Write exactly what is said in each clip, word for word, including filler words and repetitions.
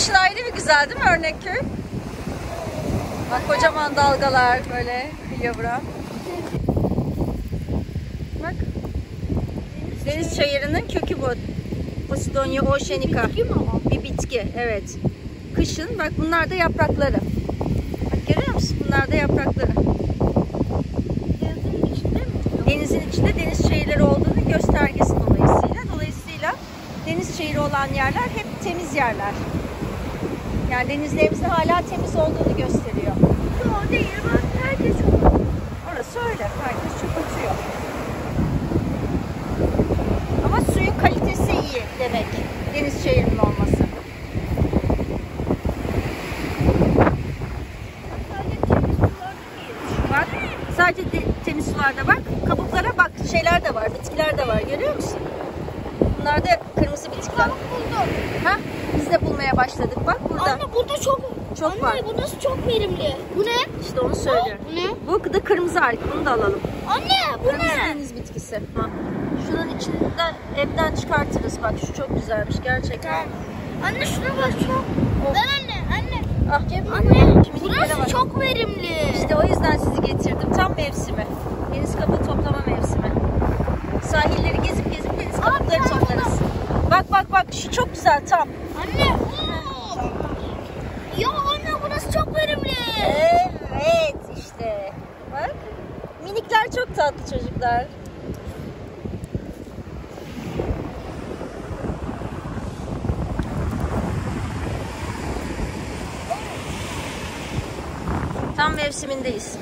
Kışın ayrı bir güzel değil mi Örnekköy? Bak kocaman dalgalar böyle kıyıyor bura. Bak. Deniz çayırının kökü bu. Posidonia oceanica. Bir bitki mi o? Bir bitki, evet. Kışın bak bunlar da yaprakları. Bak görüyor musun? Bunlar da yaprakları. Denizin içinde mi? Denizin içinde deniz çayırları olduğunu göstergesi dolayısıyla. Dolayısıyla deniz çayırı olan yerler hep temiz yerler. Yani denizlerimizin hala temiz olduğunu gösteriyor. Yo değil, ben herkes olur. Orası öyle, herkes çöpütüyor. Ama suyun kalitesi iyi demek, deniz çayırının olması. Sadece temiz sularda değil. Bak, sadece de, temiz sularda bak, kabuklara bak, şeyler de var, bitkiler de var, görüyor musun? Bunlar da kırmızı bitkiler. Kabuk buldum. Ha? Biz de bulmaya başladık. Bak burada. Anne burada çok çok anne, var. Anne burası çok verimli. Bu ne? İşte onu söylüyorum. Bu ne? Bu da kırmızı ark. Bunu da alalım. Anne bu kırmızı ne? Deniz bitkisi. Ha. Şunun içinden evden çıkartırız. Bak şu çok güzelmiş gerçekten. Ha. Anne şuna bak çok. Oh. Ben anne anne. Ah anne. Burası çok verimli. İşte o yüzden sizi getirdim. Tam mevsimi. Deniz kabuğu toplama mevsimi. Sahilleri gezip gezip deniz kabukları toplarız. Bak bak bak şu çok güzel tam. Anne. Ya anne burası çok verimli. Evet işte. Bak. Minikler çok tatlı çocuklar. Tam mevsimindeyiz.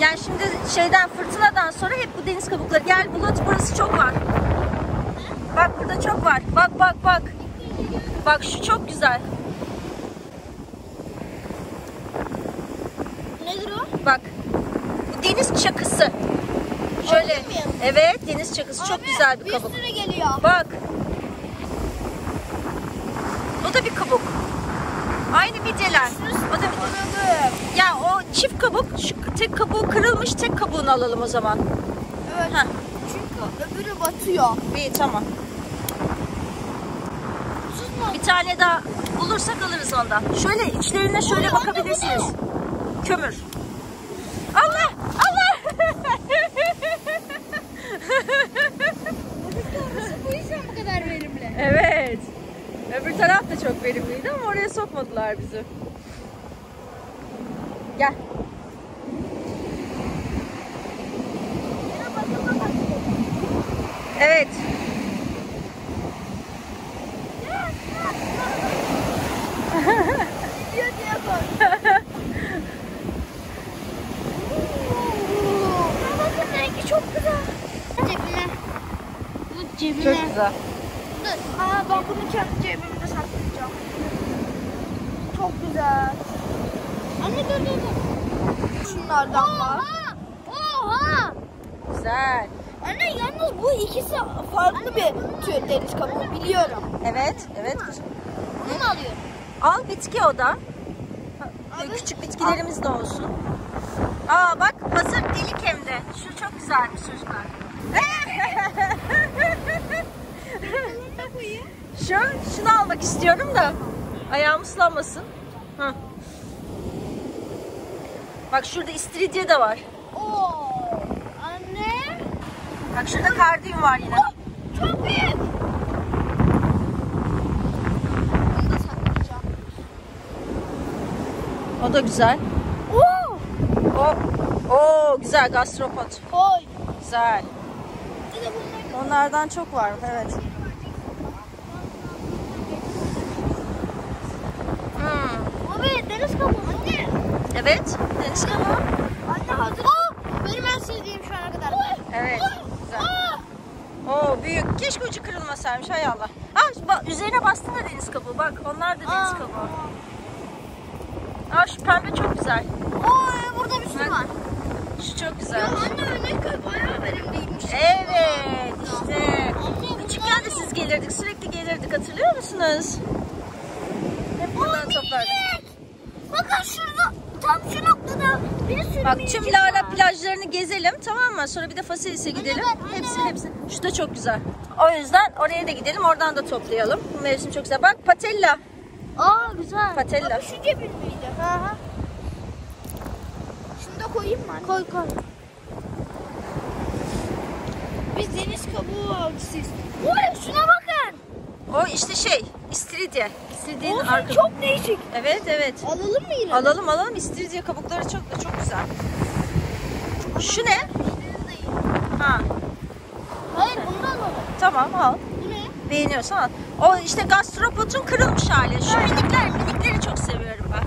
Yani şimdi şeyden fırtınadan sonra hep bu deniz kabukları. Gel bulut burası çok var. Bak burada çok var. Bak bak bak. Bak şu çok güzel. Nedir o? Bak. Bu deniz çakısı. Şöyle. Evet deniz çakısı. Abi, çok güzel bir kabuk. Bir sürü geliyor. Bak. O da bir kabuk. Aynı midyeler. O da bir... Ya o çift kabuk. Şu tek kabuğu kırılmış. Tek kabuğunu alalım o zaman. Evet. Heh. Çünkü öbürü batıyor. İyi tamam. Bir tane daha bulursak alırız ondan. Şöyle içlerine şöyle anne, bakabilirsiniz. Anne, kömür. Allah! Allah! Bu yüzden bu kadar verimli. Evet. Öbür taraf da çok verimliydi ama oraya sokmadılar bizi. Gel. Evet. Cebine. Çok güzel. Dur. Aa, ben bunu kendi cebimde saklayacağım. Çok güzel. Anne dur dur dur. Şunlardan oha, var. Oha! Güzel. Anne yalnız bu ikisi farklı anne, bir tür deniz kabuğu biliyorum. Evet, evet. Bunu mu alıyorum? Al bitki o da. Abi, küçük bitkilerimiz al. De olsun. Aa bak hazır delik hem de. Şu çok güzelmiş çocuklar. Şu, şunu almak istiyorum da ayağım ıslanmasın. Hı. Bak şurada istiridye de var. Oo, anne. Bak şurada kardiyum var yine. Oh, çok büyük. Bunu da saklayacağım. O da güzel. Oo. O, o güzel gastropod. Oy. Güzel. Onlardan çok var, evet. Hmm. Abi deniz kabuğu anne. Evet, deniz kabuğu. Anne hazır. Oh, benim en sevdiğim şu ana kadar. Evet, oh, güzel. Oo oh. Oh, büyük. Keşke ucu kırılmasaymış, hay Allah. Ha, üzerine bastı da deniz kabuğu. Bak, onlar da deniz kabuğu. Aa, şu pembe çok güzel. Oo, burada bir sürü var. Şu çok güzel. Ya anne Örnekköy bayağı verimliymiş. Evet işte. Küçükken de siz gelirdik. Sürekli gelirdik. Hatırlıyor musunuz? Hep buradan toplardık. Bakın şurada tam şu noktada bir sürü bak, tüm Lara plajlarını gezelim, tamam mı? Sonra bir de Fasilis'e gidelim. Aynen. Hepsi hepsi. Şu da çok güzel. O yüzden oraya da gidelim. Oradan da toplayalım. Bu mevsim çok güzel. Bak Patella. Aa güzel. Patella. Şu cebim miydi? Aha. Şunu da koyayım mı? Koy koy. Biz deniz kabuğu avcısıyız. Oy şuna bakın. O işte şey, istiridye. İstiridyenin arkası. Çok değişik. Evet evet. Alalım mı yine? Alalım alalım. İstiridye kabukları çok çok güzel. Şu ne? Ha. Hayır bunu alalım. Tamam al. Bu ne? Beğeniyorsan al. O işte gastropotun kırılmış hali. Şu minikler, minikleri çok seviyorum ben.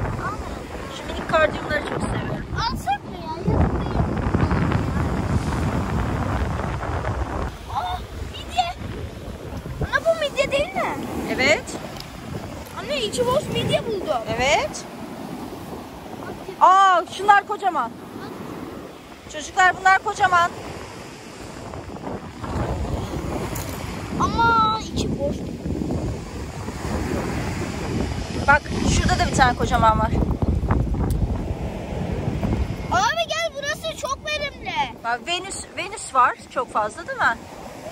Şu minik kardiumları çok seviyorum. Alsak mı ya? Yazık değil. Midye değil mi? Evet. Anne içi boş midye buldum. Evet. Aa şunlar kocaman. Çocuklar bunlar kocaman. Ama içi boş. Bak şurada da bir tane kocaman var. Abi gel burası çok verimli. Bak Venüs, Venüs var çok fazla değil mi?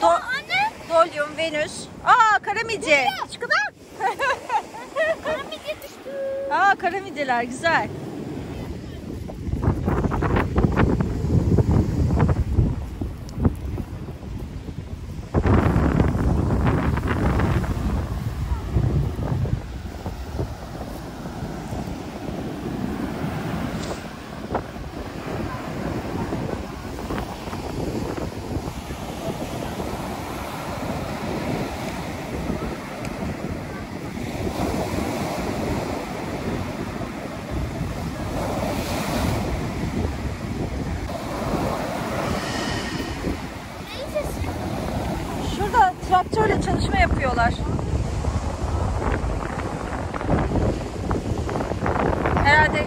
Do ya anne. Dolyum, Venüs. Aa karamidye. Çıkıdan. Karamidye düştü. Aa karamidyeler güzel. Traktörle çalışma yapıyorlar. Herhalde ki...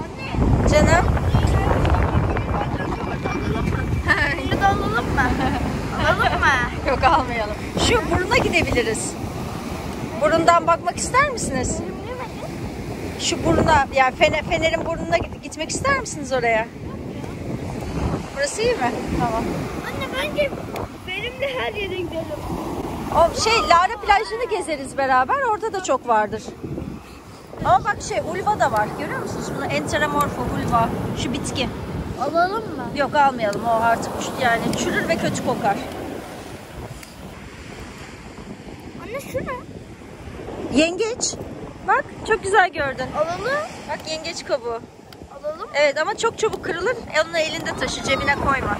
Anne. Canım. Bunu da alalım mı? Alalım mı? Yok almayalım. Şu buruna gidebiliriz. Burundan bakmak ister misiniz? Şu buruna, yani fener, fenerin burnuna gitmek ister misiniz oraya? Burası iyi mi? Tamam. Anne bence benimle her yere gidelim. O şey Lara plajını gezeriz beraber. Orada da çok vardır. Ama bak şey ulva da var. Görüyor musunuz? Bunu enteromorpha ulva. Şu bitki. Alalım mı? Yok almayalım. O artık yani çürür ve kötü kokar. Anne şu ne? Yengeç. Bak çok güzel gördün. Alalım. Bak yengeç kabuğu. Alalım. Evet ama çok çabuk kırılır. Onu elinde taşı, cebine koyma.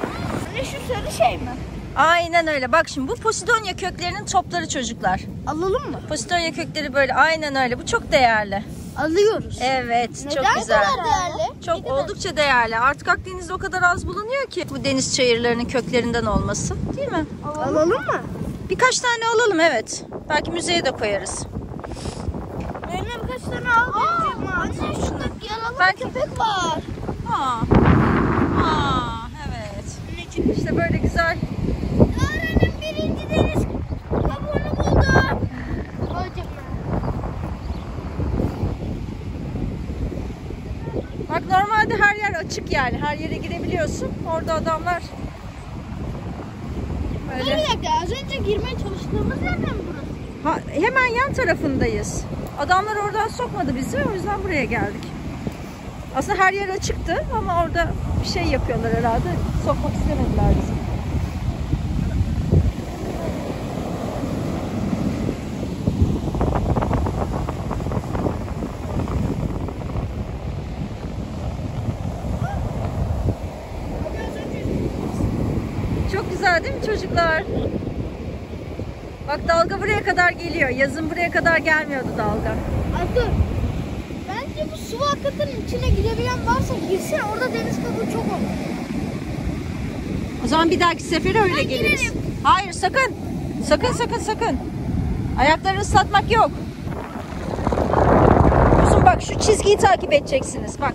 Anne şu sarı şey mi? Aynen öyle. Bak şimdi bu Posidonia köklerinin topları çocuklar. Alalım mı? Posidonia kökleri böyle aynen öyle. Bu çok değerli. Alıyoruz. Evet neden çok güzel. Neden değerli? Çok neden? Oldukça değerli. Artık Akdeniz'de o kadar az bulunuyor ki bu deniz çayırlarının köklerinden olması. Değil mi? Alalım, alalım mı? Birkaç tane alalım evet. Belki müzeye de koyarız. Anne şurada yaralı belki... köpek var. Aa. Aa, evet. İşte böyle güzel. Lara'nın birinci deniz kabuğunu buldum. Bak normalde her yer açık yani. Her yere girebiliyorsun. Orada adamlar böyle. Bir dakika az önce girmeye çalıştığımız yerden mi burası? Ha, hemen yan tarafındayız. Adamlar oradan sokmadı bizi, o yüzden buraya geldik. Aslında her yer açıktı ama orada bir şey yapıyorlar herhalde. Sokmak istemediler bizi. Çok güzel değil mi çocuklar? Bak dalga buraya kadar geliyor. Yazın buraya kadar gelmiyordu dalga. Ay dur. Bence bu su akıntının içine girebilen varsa girsin. Orada deniz kabuğu çok olur. O zaman bir dahaki sefere öyle ben geliriz. Girelim. Hayır sakın. Sakın sakın sakın. Ayaklarını ıslatmak yok. Kuzum bak şu çizgiyi takip edeceksiniz. Bak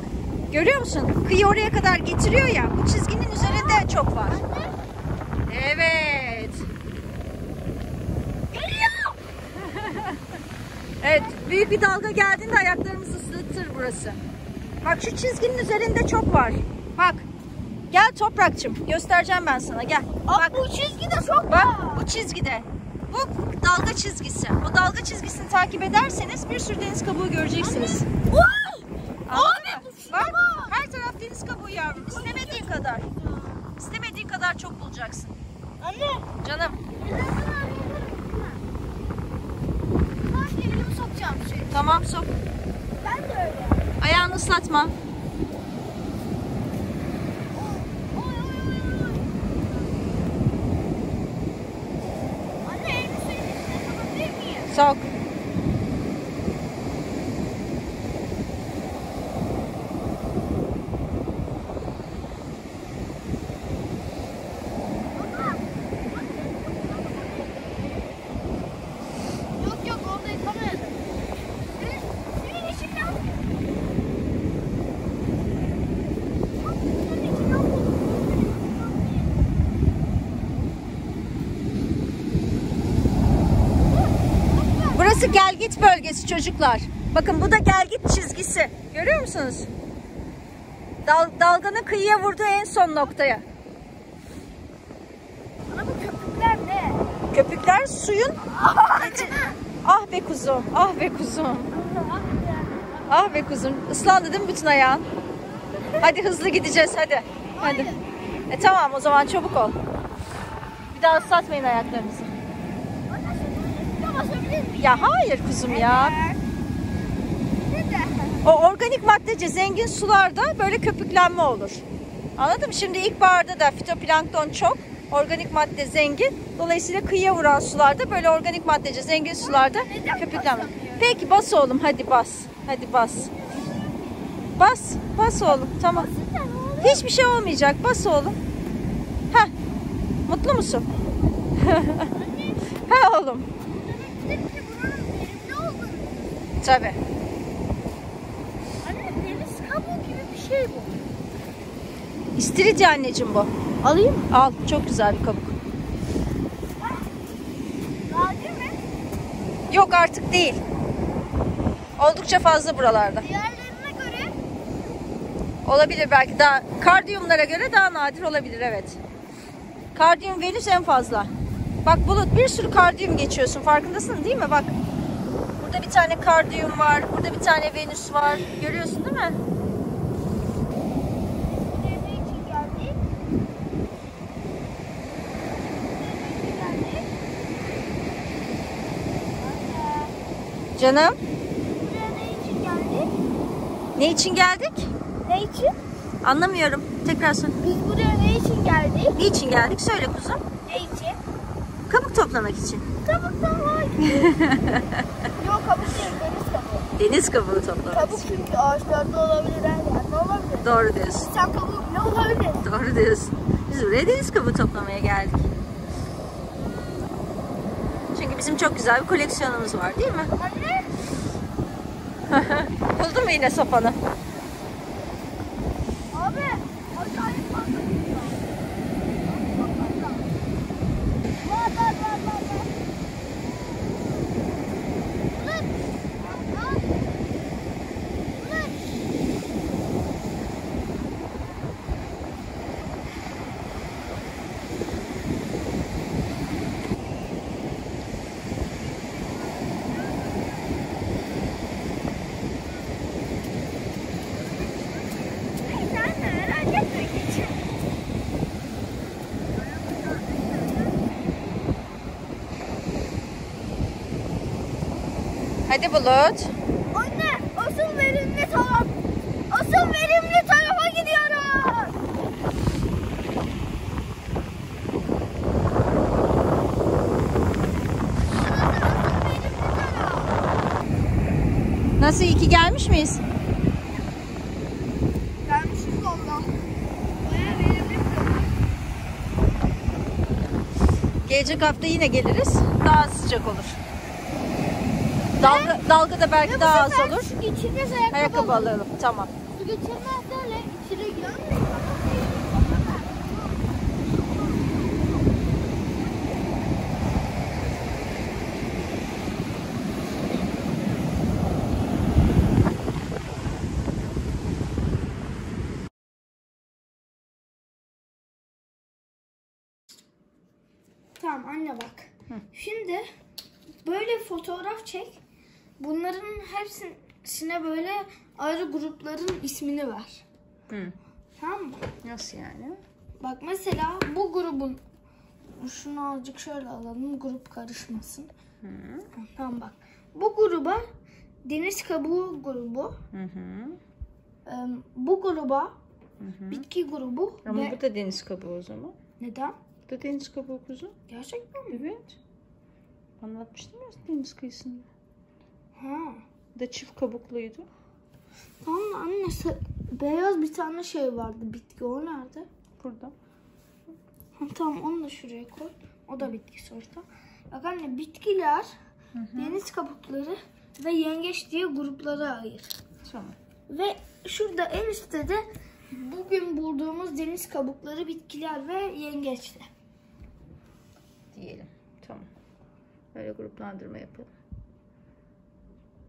görüyor musun? Kıyı oraya kadar getiriyor ya. Bu çizginin üzerinde çok var. Evet. Evet, büyük bir dalga geldiğinde ayaklarımızı ıslatır burası. Bak şu çizginin üzerinde çok var. Bak. Gel Toprakçım, göstereceğim ben sana, gel. Aa, bak bu çizgide çok. Bak bu çizgide. Bu dalga çizgisi. O dalga çizgisini takip ederseniz bir sürü deniz kabuğu göreceksiniz. Abi, bak her taraf deniz kabuğu yavrum. İstemediğin kadar. İstemediğin kadar çok bulacaksın. Anne. Canım. Ben elimi sokacağım şey. Tamam sok. Ben de öyle. Ayağını ıslatma. Sok. Yok yok, orada yıkamayalım. Senin işin ne yapıyor? Burası gelgit bölgesi çocuklar. Bakın bu da gelgit çizgisi. Görüyor musunuz? Dal, dalganın kıyıya vurduğu en son noktaya. Ana bu köpükler ne? Köpükler suyun... Ah be kuzum, ah be kuzum. Ah be kuzum. Islandı değil mi bütün ayağın? Hadi hızlı gideceğiz, hadi. Hadi. E tamam o zaman, çabuk ol. Bir daha ıslatmayın ayaklarınızı. Ya hayır kuzum ya. O organik maddece zengin sularda böyle köpüklenme olur. Anladım. Şimdi ilkbaharda da fitoplankton çok, organik madde zengin. Dolayısıyla kıyıya vuran sularda böyle organik maddece zengin sularda köpüklenme. Peki bas oğlum, hadi bas. Hadi bas. Bas, bas oğlum. Tamam. Hiçbir şey olmayacak. Bas oğlum. Heh. Mutlu musun? Ha oğlum. Tabii. Anne deniz kabuğu gibi bir şey bu. İstiridye anneciğim bu. Alayım mı? Al, çok güzel bir kabuk. Nadir mi? Yok artık değil. Oldukça fazla buralarda. Diğerlerine göre? Olabilir belki daha. Kardiyumlara göre daha nadir olabilir, evet. Kardiyum venüs en fazla. Bak Bulut, bir sürü kardiyum geçiyorsun, farkındasın değil mi? Bak. Burada bir tane kardiyum var, burada bir tane venüs var. Görüyorsun değil mi? Canım? Buraya ne için geldik? Ne için geldik? Ne için? Anlamıyorum. Tekrar söyle. Biz buraya ne için geldik? Ne için geldik? Söyle kuzum. Ne için? Kabuk toplamak için. Kabuk toplamak için. Yok kabuk değil, deniz kabuğu. Deniz kabuğunu toplamak kabuk için. Kabuk çünkü ağaçlarda olabilir, her yerde olabilir. Doğru diyorsun. Sen kabuğu ne olabilir? Doğru diyorsun. Biz buraya deniz kabuğu toplamaya geldik. Çünkü bizim çok güzel bir koleksiyonumuz var değil mi? Anne. Buldun mu yine sopanı? Abi. Acayip fazla. Hadi Bulut. Anne, asıl verimli taraf. Asıl verimli tarafa gidiyoruz. Nasıl, iyi ki gelmiş miyiz? Gelmişiz valla. Baya verimli taraf. Gelecek hafta yine geliriz. Daha sıcak olur. Dalga, dalga da belki daha az olur. Su geçirmez, ayakkabı, ayakkabı alalım. alalım. Tamam. Su geçirmez de öyle içine giremez. Tamam anne bak. Hı. Şimdi böyle fotoğraf çek. Bunların hepsine böyle ayrı grupların ismini ver. Hı. Tamam mı? Nasıl yani? Bak mesela bu grubun, şunu azıcık şöyle alalım, grup karışmasın. Hı. Tamam bak. Bu gruba deniz kabuğu grubu. Hı hı. Bu gruba hı hı. bitki grubu. Ama ve... bu da deniz kabuğu o zaman. Neden? Bu da deniz kabuğu kuzu. Gerçekten mi? Evet. Anlatmıştım ya deniz kıyısında. Ha. Bu da çift kabukluydu. Tamam da anne, beyaz bir tane şey vardı, bitki, o nerede? Burada. Ha, tamam onu da şuraya koy. O da bitki sonuçta. Bak anne, bitkiler, hı hı. deniz kabukları ve yengeç diye gruplara ayır. Tamam. Ve şurada en üstte de bugün bulduğumuz deniz kabukları, bitkiler ve yengeçler diyelim. Tamam. Böyle gruplandırma yapalım.